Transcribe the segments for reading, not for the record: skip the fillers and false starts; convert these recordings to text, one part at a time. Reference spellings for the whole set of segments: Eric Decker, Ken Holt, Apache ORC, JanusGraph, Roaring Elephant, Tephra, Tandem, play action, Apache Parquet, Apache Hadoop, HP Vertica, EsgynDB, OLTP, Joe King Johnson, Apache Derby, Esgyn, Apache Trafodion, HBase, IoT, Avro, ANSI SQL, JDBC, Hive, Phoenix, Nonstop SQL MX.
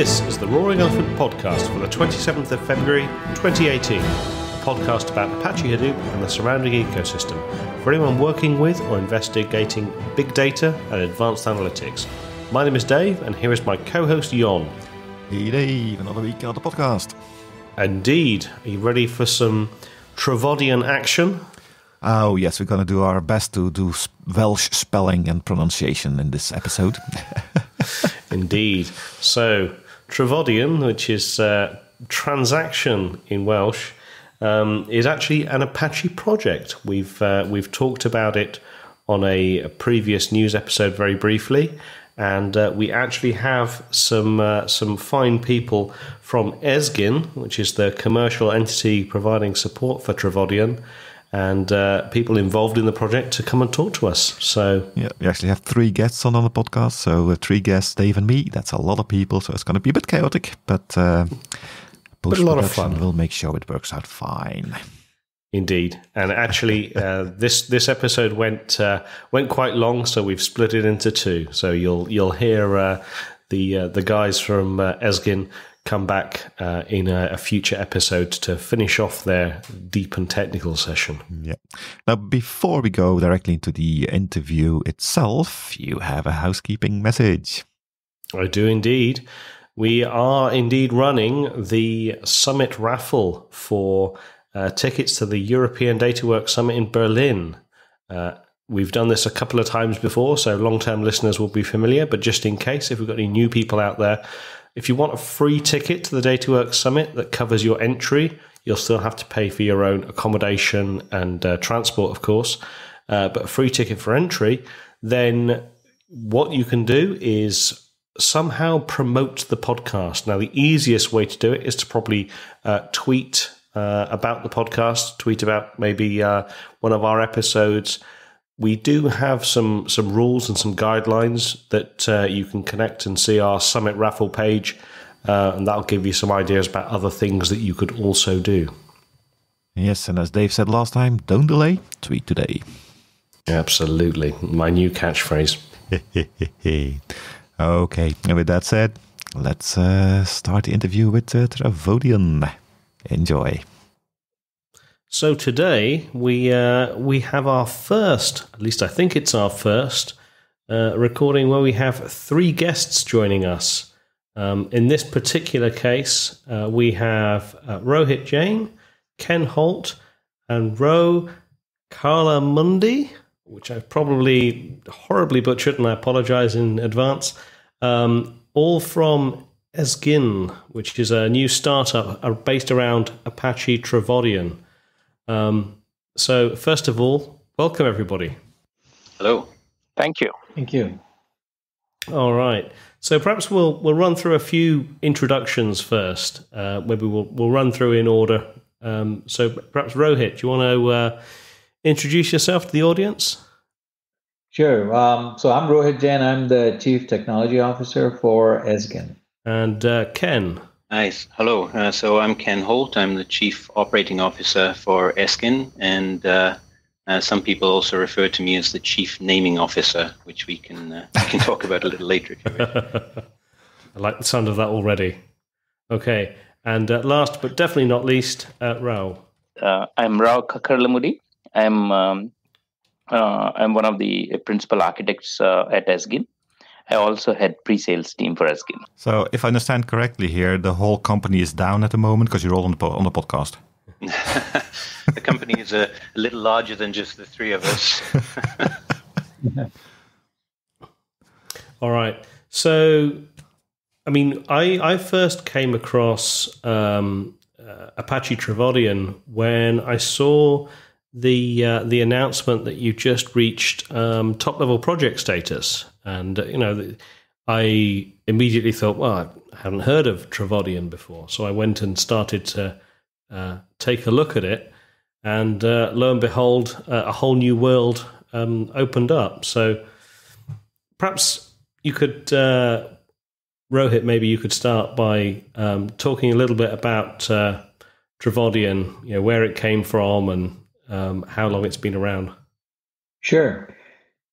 This is the Roaring Elephant podcast for the 27th of February 2018, a podcast about Apache Hadoop and the surrounding ecosystem for anyone working with or investigating big data and advanced analytics. My name is Dave, and here is my co-host, Jon. Hey Dave, another week on the podcast. Indeed. Are you ready for some Trafodion action? Oh, yes, we're going to do our best to do Welsh spelling and pronunciation in this episode. Indeed. So, Trafodion, which is transaction in Welsh, is actually an Apache project. We've talked about it on a previous news episode very briefly, and we actually have some fine people from Esgyn, which is the commercial entity providing support for Trafodion, and people involved in the project to come and talk to us. So yeah, we actually have three guests on the podcast. So three guests, Dave and me. That's a lot of people, so it's going to be a bit chaotic, but a lot of fun. We'll make sure it works out fine. Indeed, and actually, this episode went quite long, so we've split it into two. So you'll hear the guys from Esgyn come back in a future episode to finish off their deep and technical session. Yeah. Now, before we go directly into the interview itself, you have a housekeeping message. I do indeed. We are indeed running the summit raffle for tickets to the European DataWorks Summit in Berlin. We've done this a couple of times before, so long-term listeners will be familiar, but just in case, if we've got any new people out there, if you want a free ticket to the DataWorks Summit that covers your entry, you'll still have to pay for your own accommodation and transport, of course, but a free ticket for entry, then what you can do is somehow promote the podcast. Now, the easiest way to do it is to probably tweet about the podcast, tweet about maybe one of our episodes. We do have some rules and some guidelines that you can connect and see our Summit Raffle page, and that'll give you some ideas about other things that you could also do. Yes, and as Dave said last time, don't delay, tweet today. Absolutely. My new catchphrase. Okay, and with that said, let's start the interview with Trafodion. Enjoy. So today we have our first, at least I think it's our first, recording where we have three guests joining us. In this particular case, we have Rohit Jain, Ken Holt, and Rao Kakarlamudi, which I've probably horribly butchered, and I apologize in advance, all from Esgyn, which is a new startup based around Apache Trafodion. So first of all, welcome everybody. Hello. Thank you. Thank you. All right. So perhaps we'll run through a few introductions first. Maybe we'll run through in order. So perhaps Rohit, do you want to introduce yourself to the audience? Sure. So I'm Rohit Jain. I'm the Chief Technology Officer for Esgyn. And Ken. Nice. Hello. So I'm Ken Holt. I'm the Chief Operating Officer for Esgyn, and some people also refer to me as the Chief Naming Officer, which we can talk about a little later. If you wish. I like the sound of that already. Okay. And last but definitely not least, Rao. I'm Rao Kakarlamudi. I'm one of the principal architects at Esgyn. I also had pre-sales team for Esgyn. So if I understand correctly here, the whole company is down at the moment because you're all on the podcast. The company is a little larger than just the three of us. All right. So, I mean, I first came across Apache Trafodion when I saw the announcement that you just reached top-level project status. And, you know, I immediately thought, well, I hadn't heard of Trafodion before. So I went and started to take a look at it. And lo and behold, a whole new world opened up. So perhaps you could, Rohit, maybe you could start by talking a little bit about Trafodion, you know, where it came from and how long it's been around. Sure.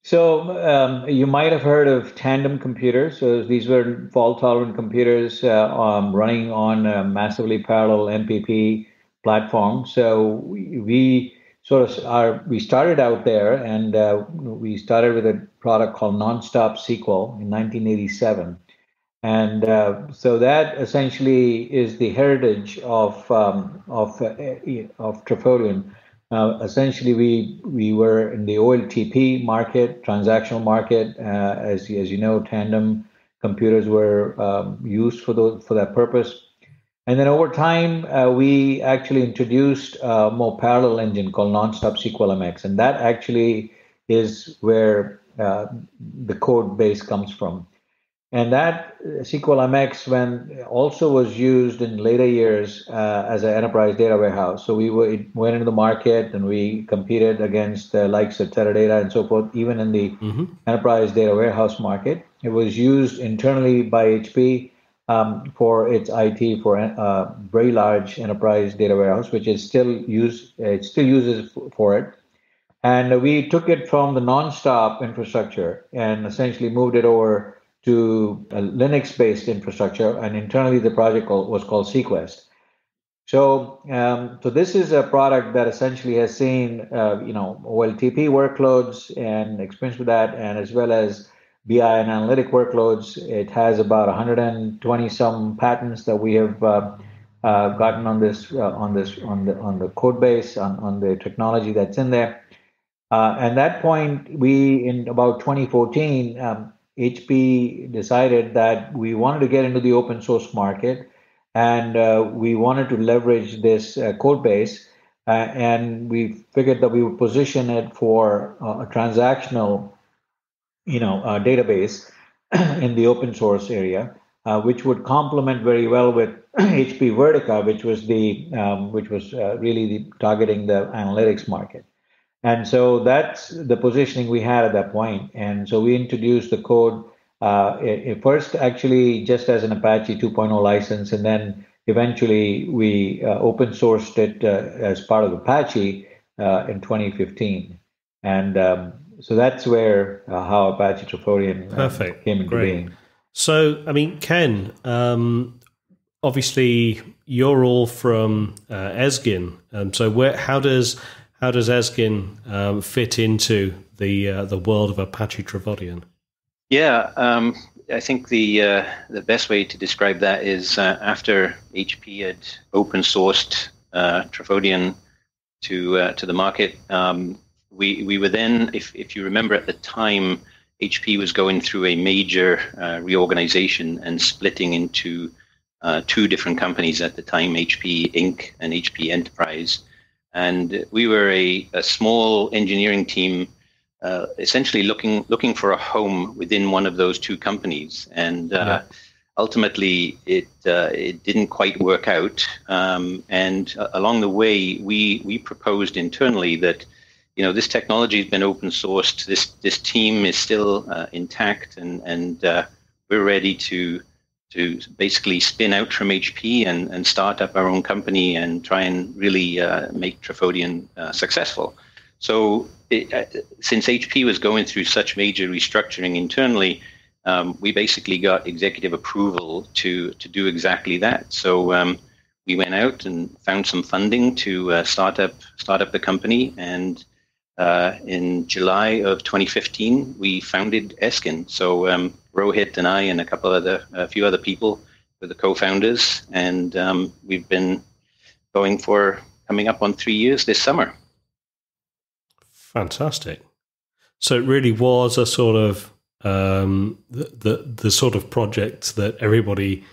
So you might have heard of Tandem computers. So these were fault-tolerant computers running on a massively parallel MPP platform. So we started out there, and we started with a product called Nonstop SQL in 1987. And so that essentially is the heritage of Trafodion. Essentially, we were in the OLTP market, transactional market. As you know, Tandem computers were used for that purpose. And then over time, we actually introduced a more parallel engine called Nonstop SQL MX, and that actually is where the code base comes from. And that SQL MX also was used in later years as an enterprise data warehouse. So it went into the market, and we competed against the likes of Teradata and so forth, even in the enterprise data warehouse market. It was used internally by HP for its IT for a very large enterprise data warehouse, which is still used. It still uses for it. And we took it from the Nonstop infrastructure and essentially moved it over to a Linux-based infrastructure, and internally the project was called Sequest. So, so this is a product that essentially has seen, OLTP workloads and experience with that, and as well as BI and analytic workloads. It has about 120-some patents that we have gotten on the code base, on the technology that's in there. At that point, in about 2014. HP decided that we wanted to get into the open source market, and we wanted to leverage this code base, and we figured that we would position it for a transactional, database in the open source area, which would complement very well with HP Vertica, which was really targeting the analytics market. And so that's the positioning we had at that point. And so we introduced the code first, actually, just as an Apache 2.0 license, and then eventually we open sourced it as part of Apache in 2015. And so that's where how Apache Trafodion came into being. So, I mean, Ken, obviously you're all from Esgyn. So how does Esgyn fit into the world of Apache Trafodion? Yeah, I think the best way to describe that is after HP had open sourced Trafodion to the market, we were then, if you remember at the time, HP was going through a major reorganization and splitting into two different companies at the time, HP Inc. and HP Enterprise. And we were a small engineering team, essentially looking for a home within one of those two companies. And ultimately, it didn't quite work out. And along the way, we proposed internally that, this technology has been open sourced. This team is still intact, and we're ready to basically spin out from HP and start up our own company and try and really make Trafodion successful. So since HP was going through such major restructuring internally, we basically got executive approval to do exactly that. So we went out and found some funding to start up the company. And in July of 2015, we founded Esgyn. So Rohit and I and a few other people were the co-founders, and we've been going for coming up on 3 years this summer. Fantastic! So it really was a sort of the sort of project that everybody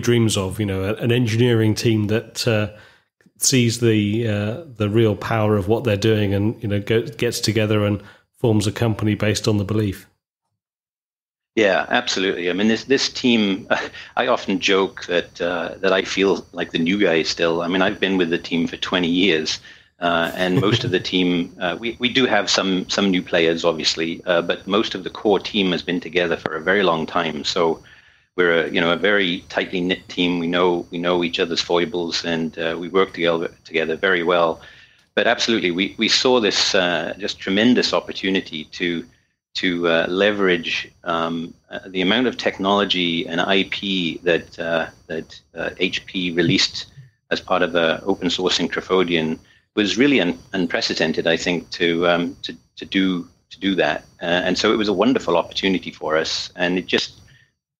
dreams of. An engineering team that sees the real power of what they're doing, and gets together and forms a company based on the belief. Yeah, absolutely. I mean, this team. I often joke that I feel like the new guy still. I mean, I've been with the team for 20 years, and most of the team. We do have some new players, obviously, but most of the core team has been together for a very long time. So we're a very tightly knit team. We know each other's foibles, and we work together very well. But absolutely, we saw this just tremendous opportunity to to leverage the amount of technology and IP that HP released as part of open sourcing Trafodion was really unprecedented, I think, to do that. And so it was a wonderful opportunity for us, and it just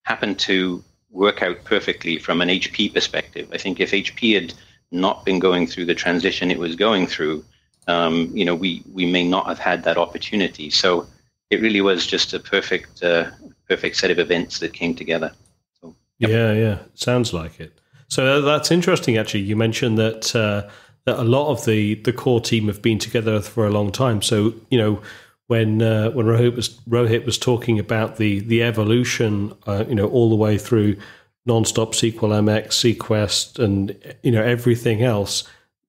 happened to work out perfectly from an HP perspective. I think if HP had not been going through the transition it was going through, you know, we may not have had that opportunity. So it really was just a perfect perfect set of events that came together. So, yep. Yeah, sounds like it. So that's interesting. Actually, you mentioned that that a lot of the core team have been together for a long time. So you know, when Rohit was talking about the evolution, you know, all the way through Nonstop SQL MX, Sequest, and you know everything else.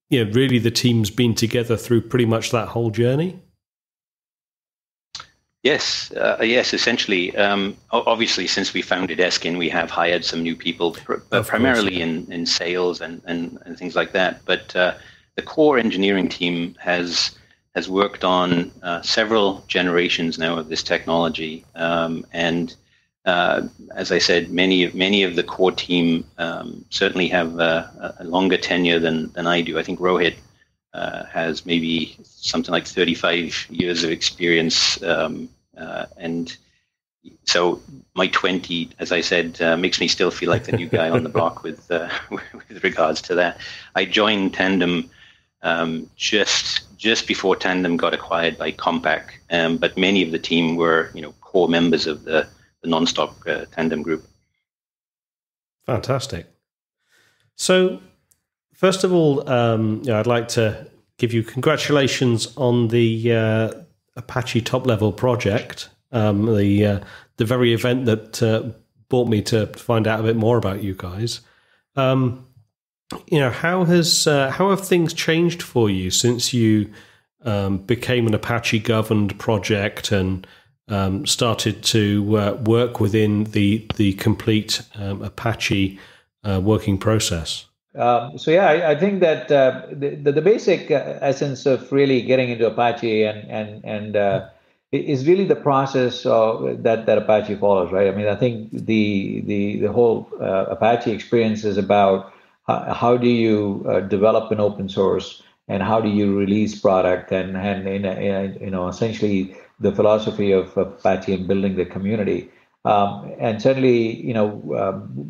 Yeah, really, the team's been together through pretty much that whole journey. Yes, yes, essentially. Obviously, since we founded Esgyn, we have hired some new people, primarily in sales and things like that. But the core engineering team has worked on several generations now of this technology, and as I said, many of the core team certainly have a longer tenure than I do. I think Rohit has maybe something like 35 years of experience, and so my 20, as I said, makes me still feel like the new guy on the block with regards to that. I joined Tandem just before Tandem got acquired by Compaq, but many of the team were, you know, core members of the Nonstop Tandem group. Fantastic. So, first of all, I'd like to give you congratulations on the Apache Top Level project, the very event that brought me to find out a bit more about you guys. You know, how have things changed for you since you became an Apache governed project and started to work within the complete Apache working process? So yeah, I think that the basic essence of really getting into Apache and is really the process that Apache follows, right? I mean, I think the whole Apache experience is about how do you develop an open source and how do you release product, and you know, essentially the philosophy of Apache and building the community. And certainly, you know,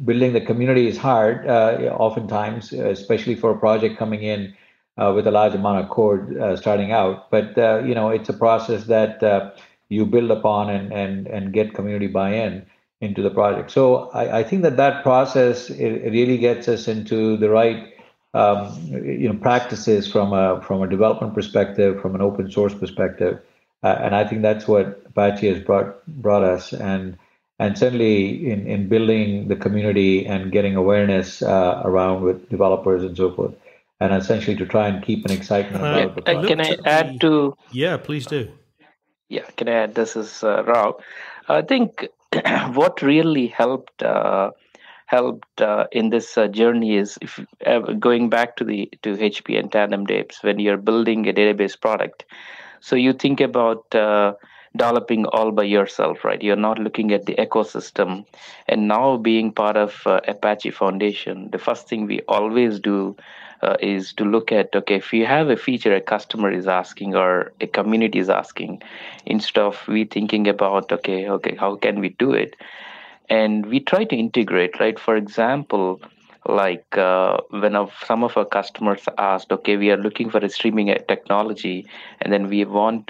building the community is hard, oftentimes, especially for a project coming in with a large amount of code starting out. But, you know, it's a process that you build upon and get community buy-in into the project. So I think that process, it really gets us into the right, you know, practices from a development perspective, from an open source perspective. And I think that's what Apache has brought us. And certainly in building the community and getting awareness around with developers and so forth, and essentially to try and keep an excitement about the project. Can I add to... Yeah, please do. Yeah, can I add? This is Rao. I think what really helped in this journey is going back to HP and Tandem days when you're building a database product. So you think about developing all by yourself, right? You're not looking at the ecosystem. And now being part of Apache Foundation, the first thing we always do is to look at, okay, if you have a feature a customer is asking or a community is asking, instead of we thinking about, okay, how can we do it? And we try to integrate, right? For example, like when some of our customers asked, okay, we are looking for a streaming technology, and then we have an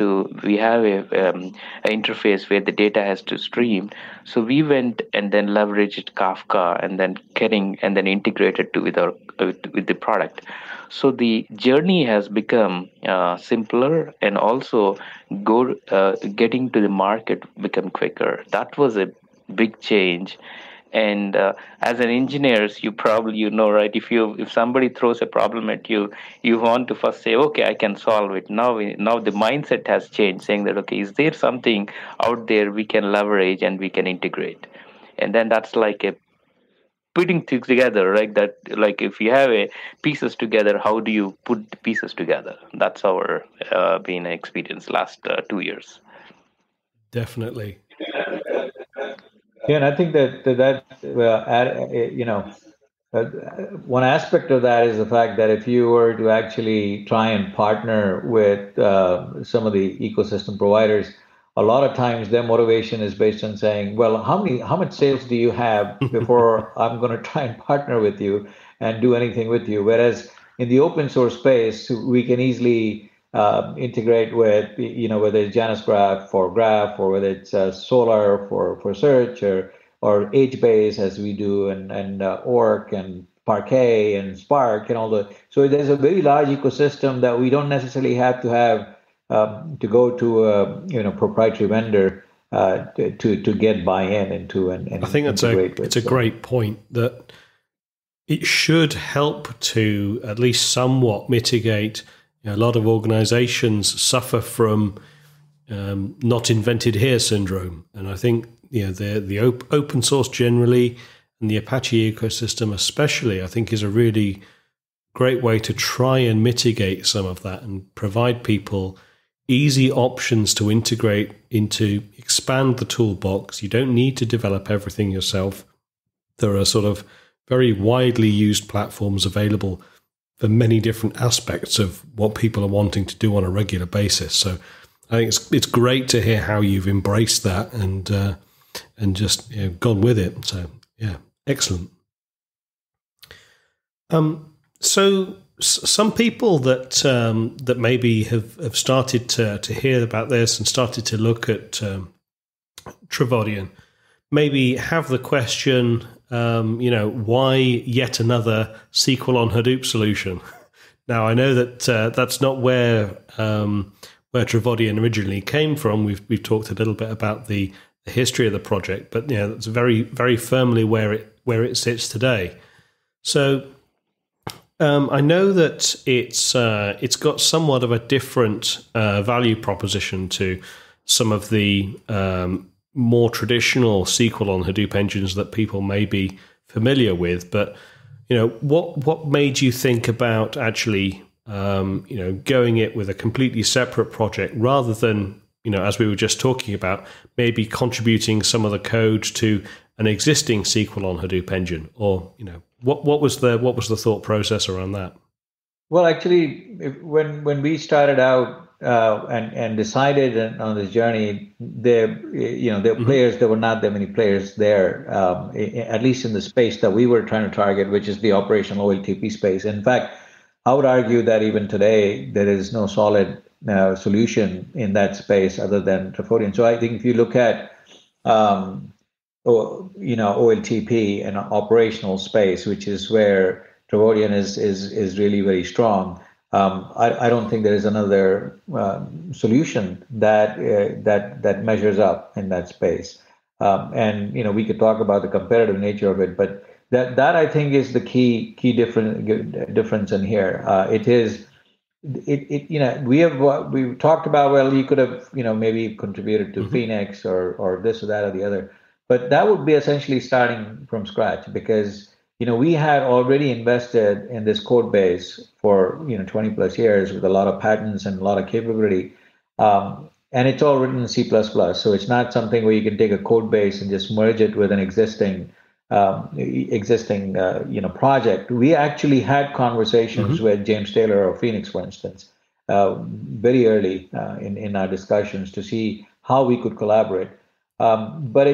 interface where the data has to stream. So we went and then leveraged Kafka and then Kering and then integrated to with the product. So the journey has become simpler, and also getting to the market become quicker. That was a big change. And as an engineer, you probably, you know, right, if somebody throws a problem at you, you want to first say, okay, I can solve it. Now the mindset has changed, saying that, okay, is there something out there we can leverage and we can integrate? And then that's like a putting things together, right? That, like, if you have pieces together, how do you put the pieces together? That's our been experience last 2 years. Definitely. Yeah, and I think that one aspect of that is the fact that if you were to actually try and partner with some of the ecosystem providers, a lot of times their motivation is based on saying, well, how much sales do you have before I'm going to try and partner with you and do anything with you? Whereas in the open source space, we can easily integrate with, whether it's JanusGraph or Graph, or whether it's Solar for search, or HBase as we do, and ORC and Parquet and Spark and all that. So there's a very large ecosystem that we don't necessarily have to go to a proprietary vendor to get buy-in into. And I think that's a great point, that it should help to at least somewhat mitigate. A lot of organizations suffer from not invented here syndrome, and I think the open source generally and the Apache ecosystem especially, I think, is a really great way to try and mitigate some of that and provide people easy options to integrate into, expand the toolbox. You don't need to develop everything yourself. There are sort of very widely used platforms available for many different aspects of what people are wanting to do on a regular basis. So I think it's great to hear how you've embraced that and just gone with it. So yeah, excellent. So some people that maybe have started to hear about this and started to look at Trafodion maybe have the question, why yet another SQL on Hadoop solution? Now, I know that that's not where Trafodion originally came from. We've talked a little bit about the history of the project, but that's very, very firmly where it sits today. So I know that it's got somewhat of a different value proposition to some of the more traditional SQL on Hadoop engines that people may be familiar with. But what made you think about actually going it with a completely separate project rather than as we were just talking about, maybe contributing some of the code to an existing SQL on Hadoop engine, or what was the thought process around that? Well, actually, when we started out and decided on this journey, there were not that many players there, at least in the space that we were trying to target, which is the operational OLTP space. In fact, I would argue that even today there is no solid solution in that space other than Trafodion. So I think if you look at OLTP and operational space, which is where Trafodion is really very strong, I don't think there is another solution that measures up in that space. We could talk about the competitive nature of it, but that I think is the key difference in here. We've talked about, well, you could have maybe contributed to Phoenix or this or that or the other. But that would be essentially starting from scratch, because we had already invested in this code base for 20 plus years with a lot of patents and a lot of capability, and it's all written in C++. So it's not something where you can take a code base and just merge it with an existing project. We actually had conversations with James Taylor of Phoenix, for instance, very early in our discussions to see how we could collaborate. But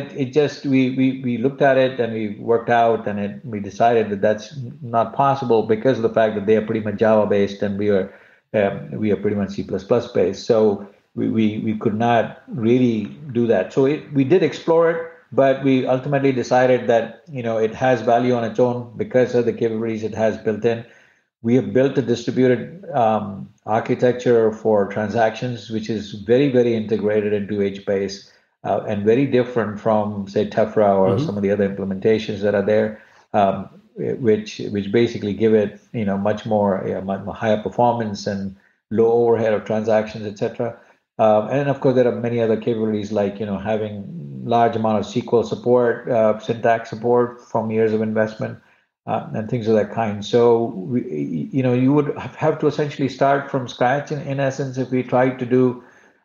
we looked at it and we worked out, and we decided that that's not possible because of the fact that they are pretty much Java based and we are pretty much C++ based. So we could not really do that. So we did explore it, but we ultimately decided that it has value on its own because of the capabilities it has built in. We have built a distributed architecture for transactions, which is very, very integrated into HBase. And very different from, say, Tephra or some of the other implementations that are there, which basically give it much more higher performance and low overhead of transactions, etc. And of course, there are many other capabilities like having large amount of SQL support, syntax support from years of investment, and things of that kind. So you would have to essentially start from scratch in essence if we tried to do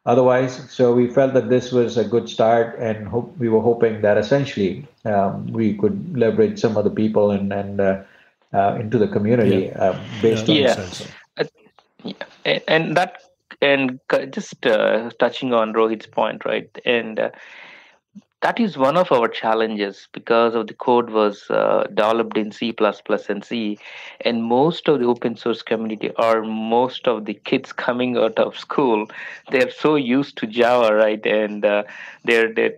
otherwise. So we felt that this was a good start, and we were hoping that essentially we could leverage some of the people and into the community based on this. And just touching on Rohit's point, right? And that is one of our challenges because of the code was developed in C++ and C, and most of the open source community or most of the kids coming out of school, they're so used to Java, right? And maybe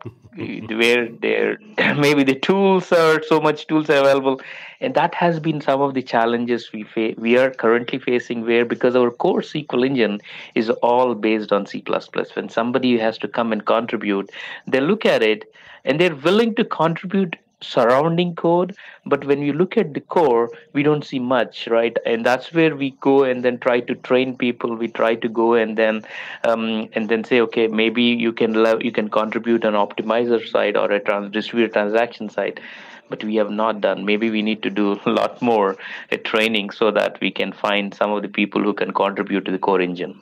the tools are so much tools are available, and that has been some of the challenges we are currently facing, where because our core SQL engine is all based on C++. When somebody has to come and contribute, they look at it and they're willing to contribute surrounding code, but when you look at the core, we don't see much, right? And that's where we go and then try to train people. We try to go and then say, okay, maybe you can contribute an optimizer side or a distributed transaction side, but we have not done. Maybe we need to do a lot more training so that we can find some of the people who can contribute to the core engine.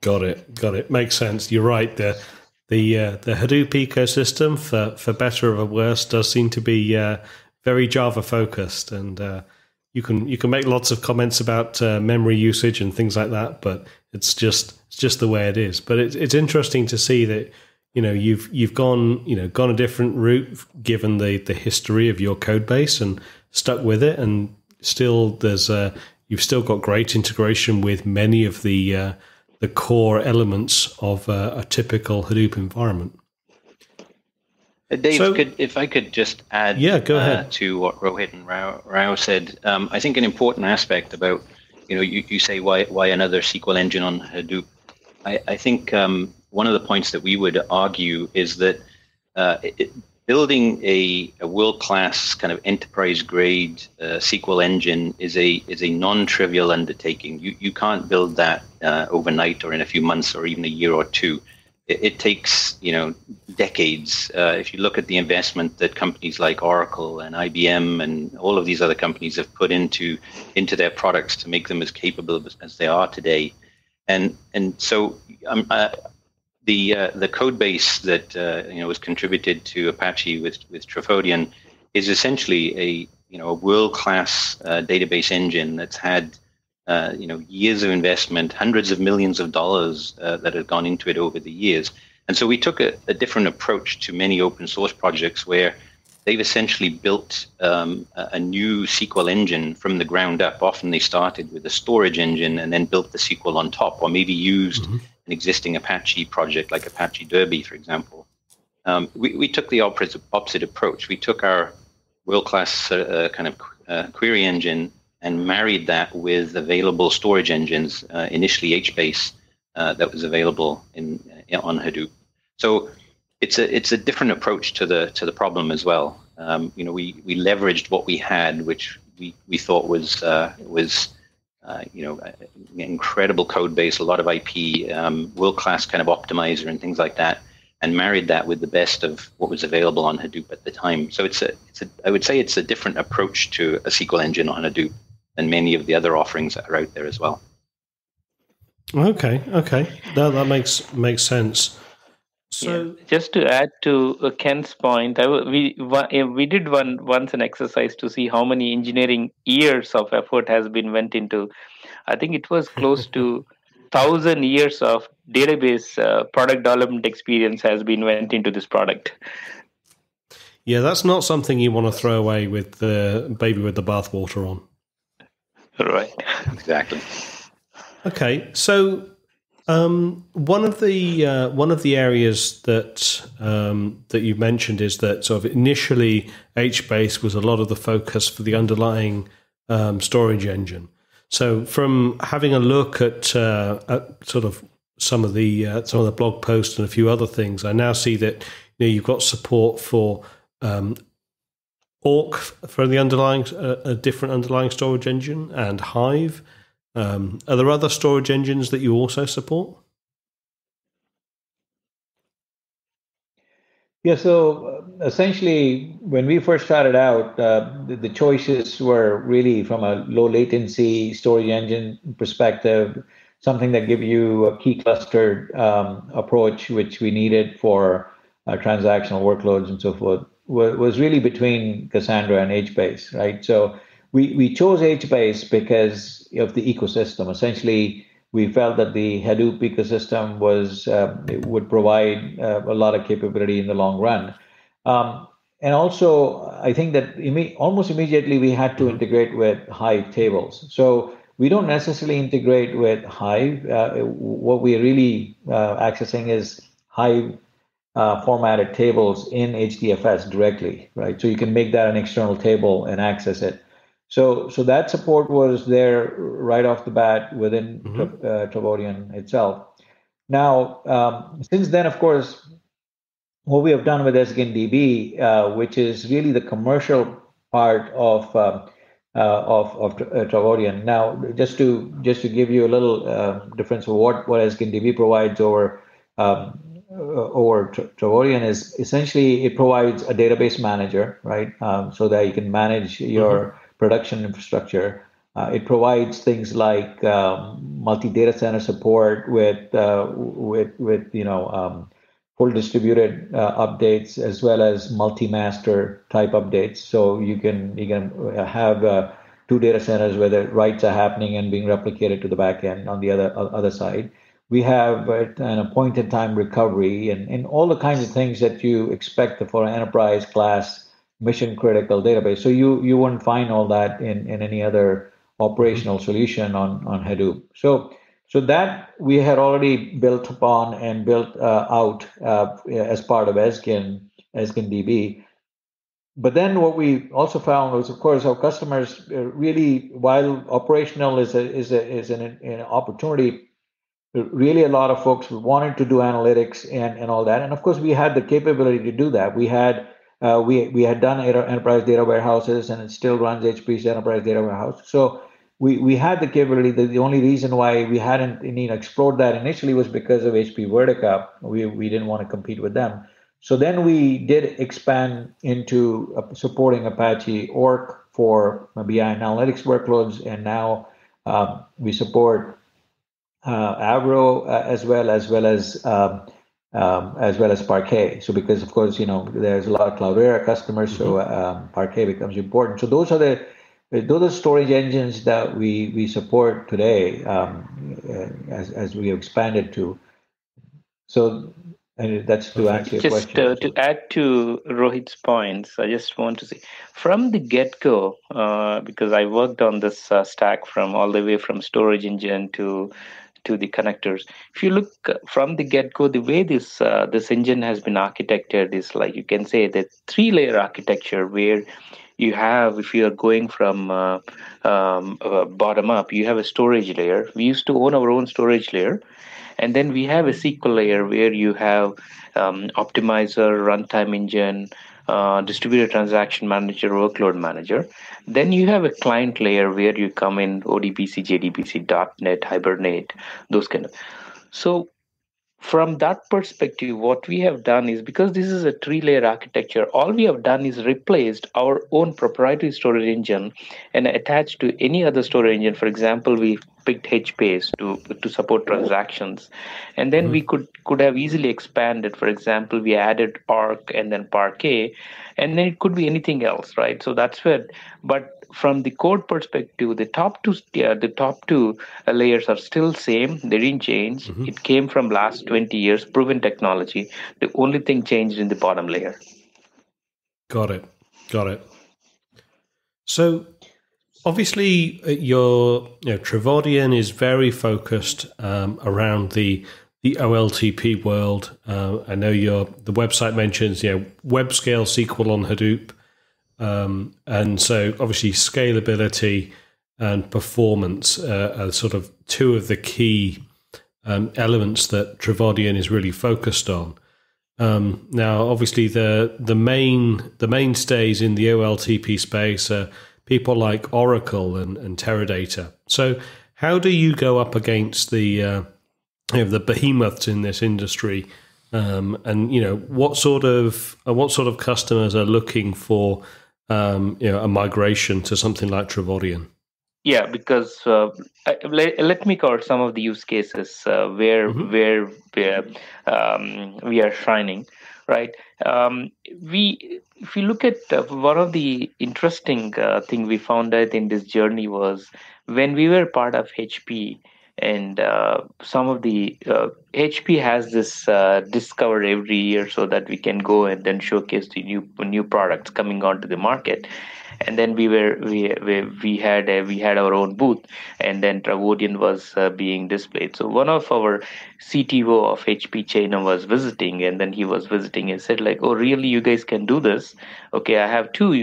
Got it. Makes sense. You're right there. The Hadoop ecosystem, for better or worse, does seem to be very Java focused, and you can make lots of comments about memory usage and things like that, but it's just the way it is. But it's interesting to see that you've gone a different route given the history of your code base and stuck with it, and still you've still got great integration with many of the core elements of a typical Hadoop environment. Dave, so, if I could just add to what Rohit and Rao said, I think an important aspect about, you say why another SQL engine on Hadoop. I think one of the points that we would argue is that building a world-class kind of enterprise-grade SQL engine is a non-trivial undertaking. You can't build that overnight or in a few months or even a year or two. It takes decades. If you look at the investment that companies like Oracle and IBM and all of these other companies have put into their products to make them as capable as they are today, and so the code base that was contributed to Apache with Trafodion is essentially a world-class database engine that's had years of investment, hundreds of millions of dollars that have gone into it over the years. And so we took a different approach to many open source projects where they've essentially built a new SQL engine from the ground up. Often they started with a storage engine and then built the SQL on top, or maybe used an existing Apache project like Apache Derby, for example. We took the opposite approach. We took our world-class query engine and married that with available storage engines, initially HBase that was available on Hadoop. So it's a different approach to the problem as well. We leveraged what we had, which we thought was an incredible code base, a lot of IP, world-class kind of optimizer and things like that, and married that with the best of what was available on Hadoop at the time. So I would say it's a different approach to a SQL engine on Hadoop than many of the other offerings that are out there as well. Okay, that makes sense. So yeah. Just to add to Ken's point, we did once an exercise to see how many engineering years of effort has been went into. I think it was close to 1,000 years of database product development experience has been went into this product. Yeah, that's not something you want to throw away with the baby with the bathwater on. Right. Exactly. Okay, so one of the areas that you mentioned is that sort of initially HBase was a lot of the focus for the underlying storage engine. So from having a look at sort of some of the blog posts and a few other things, I now see that you've got support for ORC for the underlying a different underlying storage engine and Hive. Are there other storage engines that you also support? Yeah, so essentially, when we first started out, the choices were really from a low latency storage engine perspective something that give you a key clustered approach, which we needed for transactional workloads and so forth, was really between Cassandra and HBase, right? So we chose HBase because of the ecosystem. Essentially, we felt that the Hadoop ecosystem would provide a lot of capability in the long run. And also, I think that almost immediately we had to integrate with Hive tables. So we don't necessarily integrate with Hive. What we're really accessing is Hive formatted tables in HDFS directly, right? So you can make that an external table and access it. So that support was there right off the bat within Trafodion itself. Now, since then, of course, what we have done with EsgynDB, which is really the commercial part of Trafodion. Now, just to give you a little difference of what EsgynDB provides over Trafodion is essentially it provides a database manager, right? So that you can manage your production infrastructure. It provides things like multi-data center support with full distributed updates, as well as multi-master type updates. So you can have two data centers where the writes are happening and being replicated to the back end on the other side. We have an point-in-time recovery and all the kinds of things that you expect for an enterprise class mission critical database. So you wouldn't find all that in any other operational solution on Hadoop. So that we had already built upon and built out as part of EsgynDB. But then what we also found was, of course, our customers really, while operational is an opportunity, really a lot of folks wanted to do analytics and all that. And of course, we had the capability to do that. We had done enterprise data warehouses, and it still runs HP's enterprise data warehouse. So we had the capability. The only reason why we hadn't explored that initially was because of HP Vertica. We didn't want to compete with them. So then we did expand into supporting Apache ORC for BI analytics workloads, and now we support Avro as well as Parquet. So because, of course, there's a lot of Cloudera customers, so Parquet becomes important. So those are storage engines that we support today as we expanded to. So that's to answer your question. Just to add to Rohit's points, I just want to say, from the get-go, because I worked on this stack from all the way from storage engine to the connectors. If you look from the get-go, the way this engine has been architected is like, you can say that three-layer architecture where you have, if you're going from bottom up, you have a storage layer. We used to own our own storage layer. And then we have a SQL layer where you have optimizer, runtime engine, distributed transaction manager, workload manager. Then you have a client layer where you come in ODBC, JDBC, .NET, Hibernate, those kind of. So from that perspective, what we have done is, because this is a three-layer architecture, all we have done is replaced our own proprietary storage engine and attached to any other storage engine. For example, we picked HBase to support transactions. And then we could have easily expanded. For example, we added Arc and then Parquet, and then it could be anything else, right? So that's where, but from the code perspective, the top two layers are still same. They didn't change. It came from last 20 years, proven technology. The only thing changed in the bottom layer. Got it. So obviously, Trafodion is very focused around the OLTP world. I know the website mentions web scale SQL on Hadoop, and so obviously scalability and performance are sort of two of the key elements that Trafodion is really focused on. Now, obviously, the mainstays in the OLTP space are people like Oracle and Teradata. So how do you go up against the behemoths in this industry, and what sort of customers are looking for a migration to something like Trafodion? Yeah, because let me cover some of the use cases where we are shining, right? If you look at one of the interesting thing we found out in this journey was when we were part of HP, and some of the HP has this discover every year so that we can go and then showcase the new products coming onto the market. And then we had our own booth, and then Trafodion was being displayed. So one of our CTO of HP China was visiting, and then he was visiting and said like, "Oh, really? You guys can do this? Okay, I have two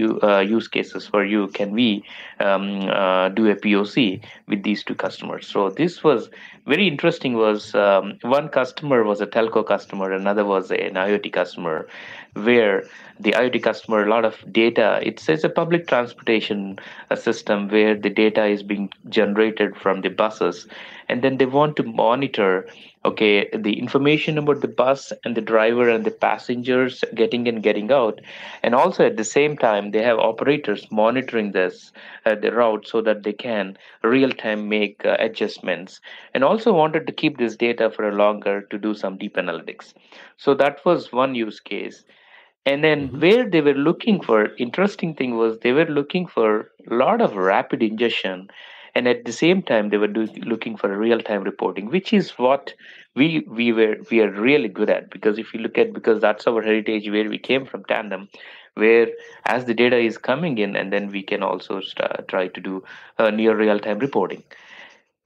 use cases for you. Can we do a POC with these two customers?" So this was very interesting. Was one customer was a telco customer, another was an IoT customer, where the IoT customer, a lot of data, it's a public transportation system where the data is being generated from the buses, and then they want to monitor, okay, the information about the bus and the driver and the passengers getting in, getting out, and also at the same time they have operators monitoring this the route so that they can real time make adjustments, and also wanted to keep this data for a longer to do some deep analytics. So that was one use case. And then where they were looking for, interesting thing was they were looking for a lot of rapid ingestion. And at the same time, they were looking for a real-time reporting, which is what we are really good at. Because if you look at, because that's our heritage where we came from, Tandem, where as the data is coming in, and then we can also try to do near real-time reporting.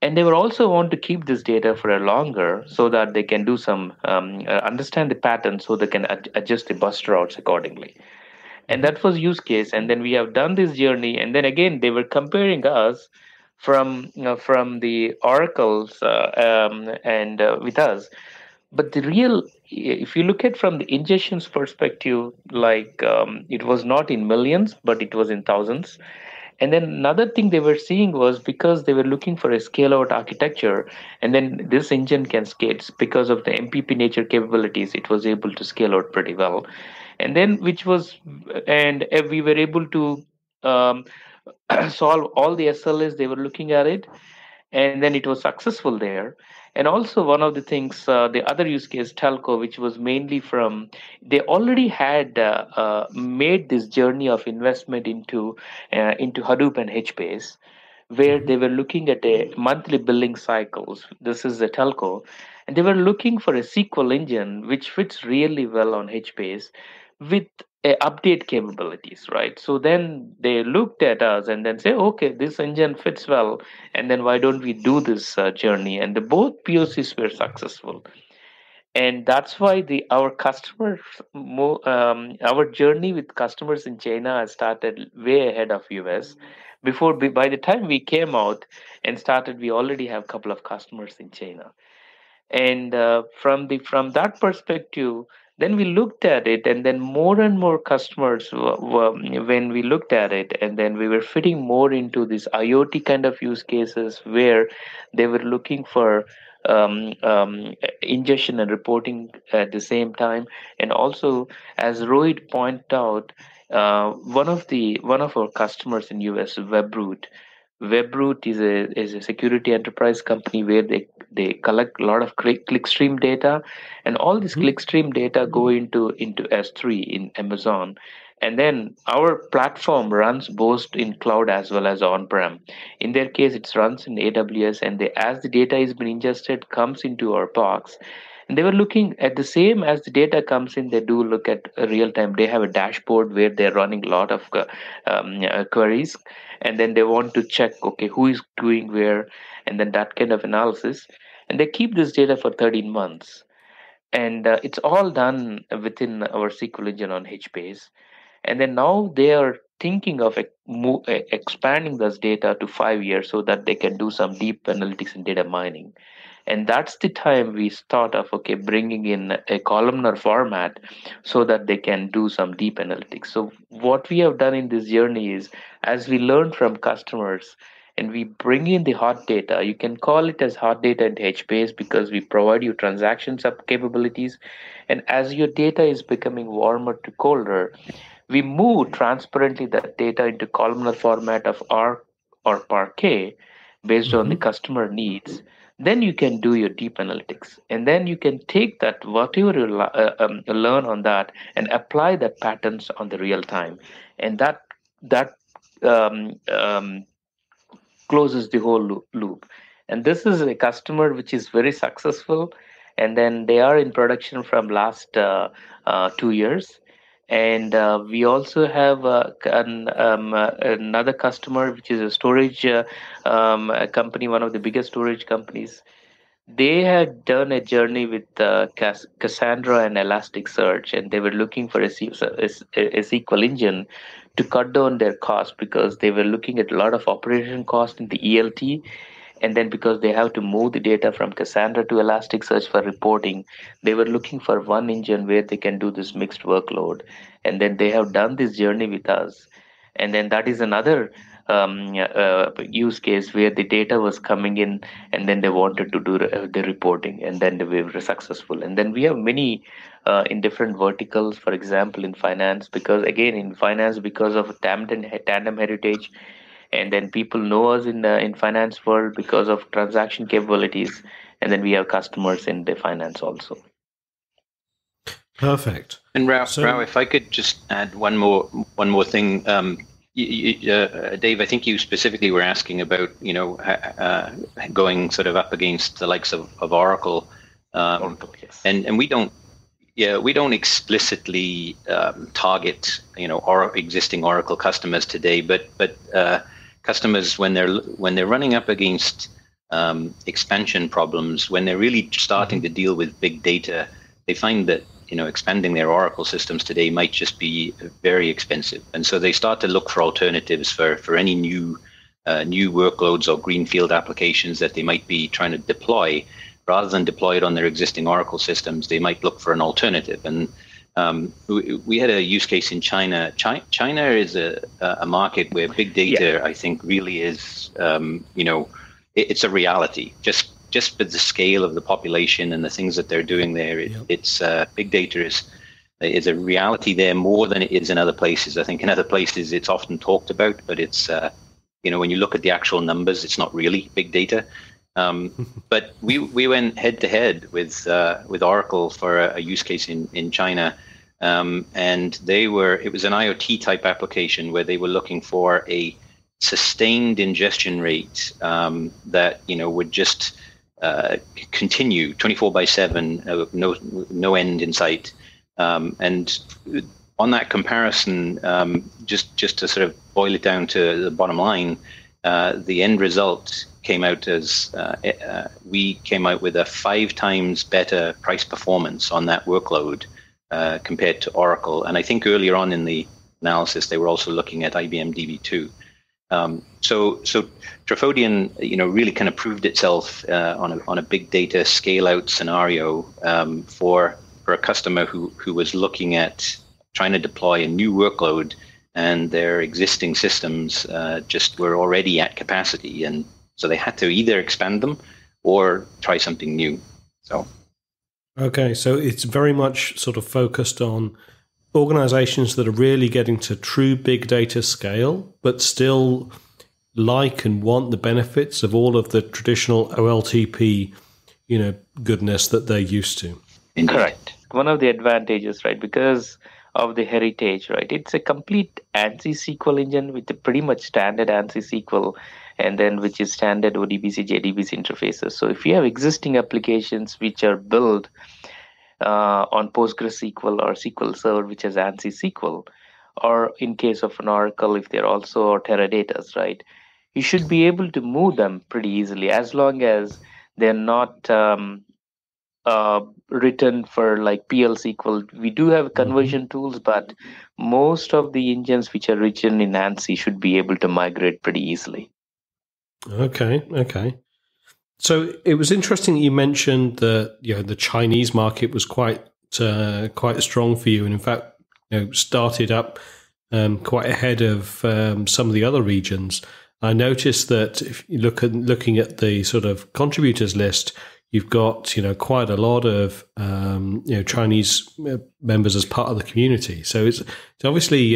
And they will also want to keep this data for a longer so that they can do some, understand the pattern so they can adjust the bus routes accordingly. And that was use case. And then we have done this journey. And then again, they were comparing us from the oracles and with us. But the real, if you look at from the ingestions perspective, like it was not in millions, but it was in thousands. And then another thing they were seeing was because they were looking for a scale-out architecture, and then this engine can scale because of the MPP nature capabilities. It was able to scale out pretty well, and then we were able to solve all the SLAs they were looking at it, and then it was successful there. And also one of the things, the other use case, telco, which was mainly from, they already had made this journey of investment into Hadoop and HBase, where they were looking at a monthly billing cycles. This is a telco, and they were looking for a SQL engine which fits really well on HBase with update capabilities, right? So then they looked at us and then say, okay, this engine fits well, and then why don't we do this journey? And the both POCs were successful, and that's why our customers, our journey with customers in China has started way ahead of US. Before, by the time we came out and started, we already have a couple of customers in China, and from that perspective. Then we looked at it, and then more and more customers, when we looked at it, and then we were fitting more into this IoT kind of use cases where they were looking for ingestion and reporting at the same time. And also, as Rohit pointed out, one of our customers in US, Webroot. Webroot is a security enterprise company where they collect a lot of clickstream data, and all this clickstream data go into S3 in Amazon, and then our platform runs both in cloud as well as on-prem. In their case, it runs in AWS, and as the data is being ingested, comes into our box. And they were looking at the same as the data comes in, they do look at real time. They have a dashboard where they're running a lot of queries, and then they want to check, okay, who is doing where, and then that kind of analysis. And they keep this data for 13 months. And it's all done within our SQL engine on HBase. And then now they are thinking of expanding this data to 5 years so that they can do some deep analytics and data mining. And that's the time we thought of, okay, bringing in a columnar format so that they can do some deep analytics. So what we have done in this journey is, as we learn from customers and we bring in the hot data, you can call it as hot data in HBase because we provide you transactions up capabilities. And as your data is becoming warmer to colder, we move transparently that data into columnar format of R or Parquet based on the customer needs, then you can do your deep analytics. And then you can take that, whatever you learn on that, and apply that patterns on the real time. And that closes the whole loop. And this is a customer which is very successful. And then they are in production from last 2 years. And we also have another customer, which is a storage company, one of the biggest storage companies. They had done a journey with Cassandra and Elasticsearch, and they were looking for a SQL engine to cut down their cost, because they were looking at a lot of operation cost in the ELT. And then because they have to move the data from Cassandra to Elasticsearch for reporting, they were looking for one engine where they can do this mixed workload. And then they have done this journey with us. And then that is another use case where the data was coming in, and then they wanted to do the reporting, and then we were successful. And then we have many in different verticals, for example, in finance, because again, in finance, because of Tandem heritage, and then people know us in finance world because of transaction capabilities. And then we have customers in the finance also. Perfect. And Rao, if I could just add one more thing, Dave, I think you specifically were asking about going sort of up against the likes of Oracle, Oracle, yes. and we don't explicitly target our existing Oracle customers today, but customers when they're running up against expansion problems, when they're really starting to deal with big data, they find that expanding their Oracle systems today might just be very expensive, and so they start to look for alternatives for any new workloads or greenfield applications that they might be trying to deploy. Rather than deploy it on their existing Oracle systems, they might look for an alternative. And we had a use case in China. China is a market where big data, I think, really is, it's a reality. Just with the scale of the population and the things that they're doing there, it's big data is a reality there more than it is in other places. I think in other places it's often talked about, but it's, when you look at the actual numbers, it's not really big data. But we went head-to-head with Oracle for a use case in China, and it was an IoT-type application where they were looking for a sustained ingestion rate that would just continue 24/7, no end in sight. And on that comparison, just to sort of boil it down to the bottom line, the end result came out as we came out with a 5 times better price performance on that workload compared to Oracle. And I think earlier on in the analysis, they were also looking at IBM DB2. So Trafodion, really kind of proved itself on a big data scale out scenario for a customer who was looking at trying to deploy a new workload, and their existing systems just were already at capacity, and so they had to either expand them or try something new. So it's very much sort of focused on organizations that are really getting to true big data scale, but still like and want the benefits of all of the traditional OLTP, goodness that they're used to. Correct. One of the advantages, right, because of the heritage, right? It's a complete ANSI SQL engine with a pretty much standard ANSI SQL, and then which is standard ODBC, JDBC interfaces. So if you have existing applications which are built on PostgreSQL or SQL Server, which has ANSI SQL, or in case of an Oracle, if they're also Teradatas, right? You should be able to move them pretty easily, as long as they're not written for like PL SQL. We do have conversion tools, but most of the engines which are written in ANSI should be able to migrate pretty easily. Okay. So it was interesting that you mentioned that the Chinese market was quite strong for you, and in fact, started up quite ahead of some of the other regions. I noticed that if you looking at the sort of contributors list, you've got, quite a lot of, Chinese members as part of the community. So it's obviously,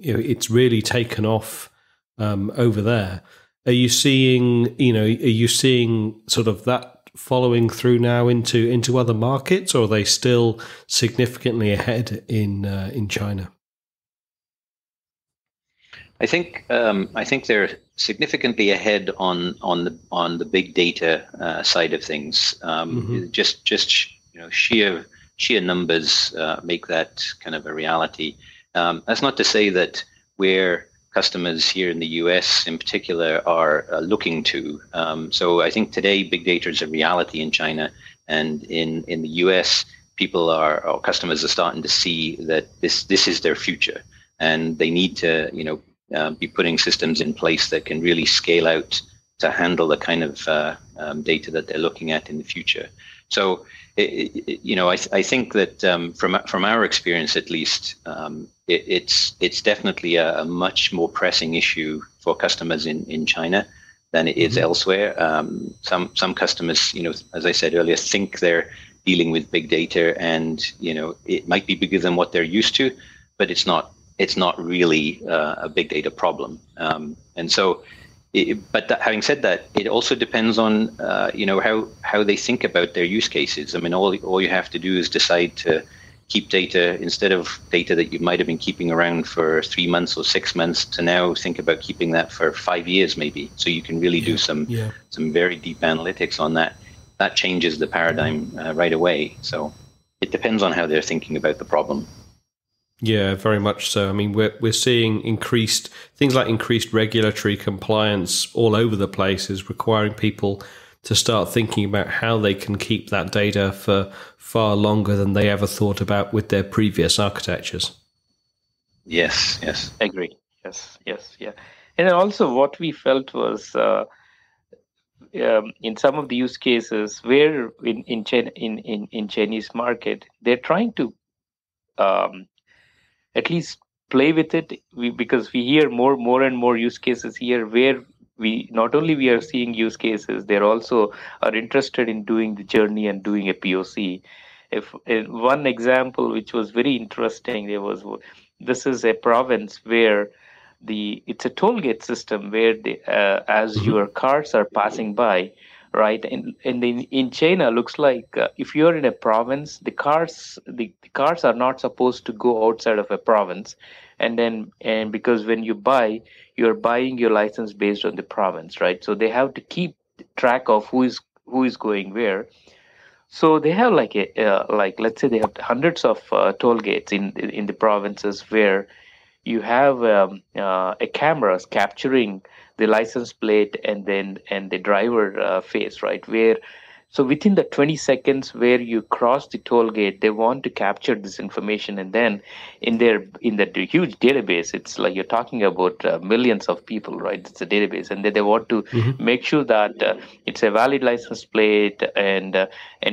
it's really taken off over there. Are you seeing, are you seeing sort of that following through now into other markets, or are they still significantly ahead in China? I think they're significantly ahead on the big data side of things. Sheer numbers make that kind of a reality. That's not to say that we're customers here in the US in particular are looking to. So I think today big data is a reality in China, and in the US people are, or customers are starting to see that this is their future, and they need to be putting systems in place that can really scale out to handle the kind of data that they're looking at in the future. So I think that from our experience at least, it's definitely a much more pressing issue for customers in China than it is elsewhere. Some customers, as I said earlier, think they're dealing with big data, and it might be bigger than what they're used to, but it's not. It's not really a big data problem. But having said that, it also depends on how they think about their use cases. I mean, all you have to do is decide to keep data, instead of data that you might have been keeping around for 3 months or 6 months, to now think about keeping that for 5 years maybe. So you can really do some very deep analytics on that. That changes the paradigm right away. So it depends on how they're thinking about the problem. Yeah, very much so. I mean, we're seeing increased regulatory compliance all over the place is requiring people to start thinking about how they can keep that data for far longer than they ever thought about with their previous architectures. Yes, I agree. Yes. And also, what we felt was in some of the use cases where in Chinese market, they're trying to at least play with it, because we hear more and more use cases here where we are seeing use cases, they're also are interested in doing the journey and doing a POC. If one example which was very interesting, this is a province where it's a toll gate system where as your cars are passing by, right? And in China, looks like if you're in a province, the cars are not supposed to go outside of a province. And because when you buy, you're buying your license based on the province, right? So they have to keep track of who is going where. So they have let's say they have hundreds of toll gates in the provinces where you have a cameras capturing the license plate and the driver face, right? So within the 20 seconds where you cross the toll gate, they want to capture this information, and then in the huge database, it's like you're talking about millions of people, right? It's a database, and then they want to make sure that it's a valid license plate, and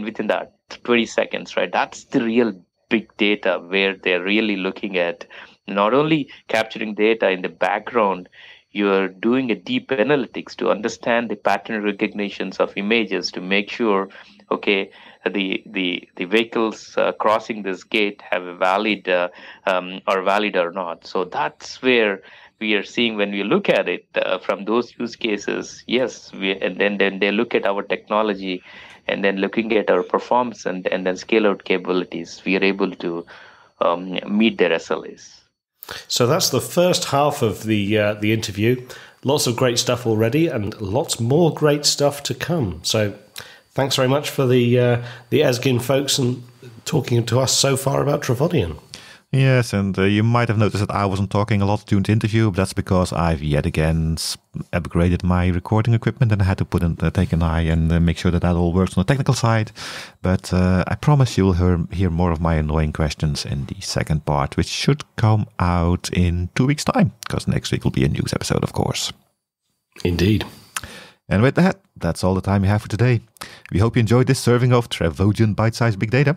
within that 20 seconds, right? That's the real big data where they're really looking at not only capturing data in the background. You're doing a deep analytics to understand the pattern recognitions of images to make sure, the vehicles crossing this gate have a valid are valid or not. So that's where we are seeing when we look at it from those use cases. Yes, and then they look at our technology, and then looking at our performance and then scale out capabilities. We are able to meet their SLAs. So that's the first half of the interview. Lots of great stuff already, and lots more great stuff to come. So, thanks very much for the Esgyn folks and talking to us so far about Trafodion. Yes, and you might have noticed that I wasn't talking a lot during the interview, but that's because I've yet again upgraded my recording equipment, and I had to take an eye and make sure that all works on the technical side. But I promise you'll hear more of my annoying questions in the second part, which should come out in 2 weeks' time, because next week will be a news episode, of course. Indeed. And with that, that's all the time we have for today. We hope you enjoyed this serving of Trafodion bite-sized big data.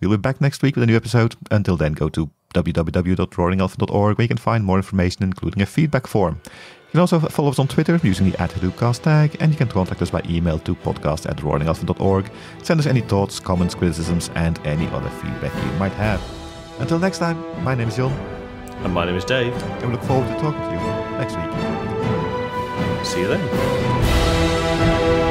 We'll be back next week with a new episode. Until then, go to www.roaringelph.org, where you can find more information, including a feedback form. You can also follow us on Twitter using the @Hadoopcast tag, and you can contact us by email to podcast@roaringelph.org. Send us any thoughts, comments, criticisms, and any other feedback you might have. Until next time, my name is John. And my name is Dave. And we look forward to talking to you next week. See you then.